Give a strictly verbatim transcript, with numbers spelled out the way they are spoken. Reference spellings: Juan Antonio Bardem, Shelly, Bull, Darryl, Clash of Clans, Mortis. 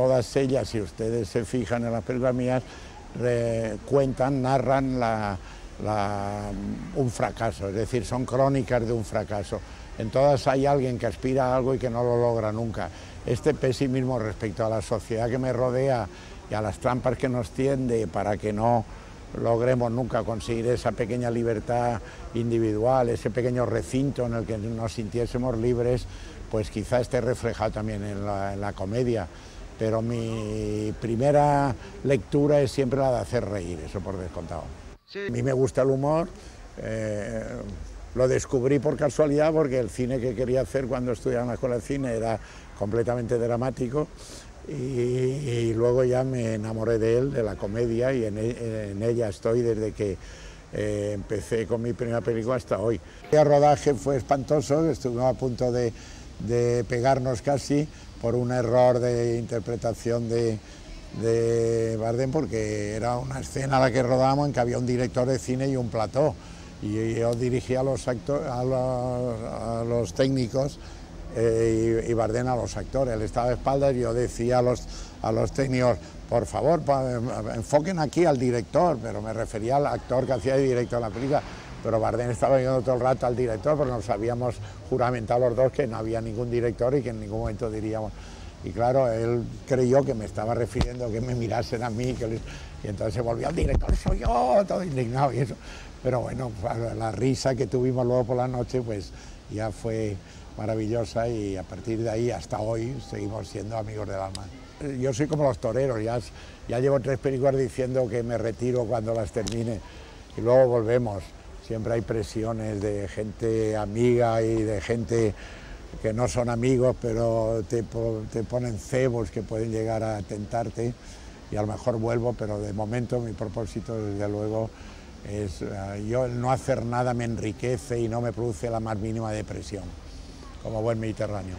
Todas ellas, si ustedes se fijan en las películas mías, re, cuentan, narran la, la, un fracaso, es decir, son crónicas de un fracaso. En todas hay alguien que aspira a algo y que no lo logra nunca. Este pesimismo respecto a la sociedad que me rodea y a las trampas que nos tiende para que no logremos nunca conseguir esa pequeña libertad individual, ese pequeño recinto en el que nos sintiésemos libres, pues quizá esté reflejado también en la, en la comedia. Pero mi primera lectura es siempre la de hacer reír, eso por descontado. Sí. A mí me gusta el humor, eh, lo descubrí por casualidad porque el cine que quería hacer cuando estudiaba en la escuela de cine era completamente dramático y, y luego ya me enamoré de él, de la comedia, y en, en ella estoy desde que eh, empecé con mi primera película hasta hoy. El rodaje fue espantoso, estuvimos a punto de, de pegarnos casi, por un error de interpretación de, de Bardem, porque era una escena a la que rodábamos en que había un director de cine y un plató, y yo dirigía a los, acto a los, a los técnicos eh, y, y Bardem a los actores. Él estaba de espaldas y yo decía a los, a los técnicos, por favor, enfoquen aquí al director, pero me refería al actor que hacía de director en la película. Pero Bardem estaba viendo todo el rato al director, pero nos habíamos juramentado los dos que no había ningún director y que en ningún momento diríamos. Y claro, él creyó que me estaba refiriendo, que me mirasen a mí, que les... y entonces se volvió al director, soy yo, todo indignado y eso. Pero bueno, la risa que tuvimos luego por la noche, pues ya fue maravillosa y a partir de ahí hasta hoy seguimos siendo amigos del alma. Yo soy como los toreros, ya, ya llevo tres películas diciendo que me retiro cuando las termine y luego volvemos. Siempre hay presiones de gente amiga y de gente que no son amigos, pero te, te ponen cebos que pueden llegar a tentarte y a lo mejor vuelvo, pero de momento mi propósito desde luego es, yo el no hacer nada me enriquece y no me produce la más mínima depresión, como buen mediterráneo.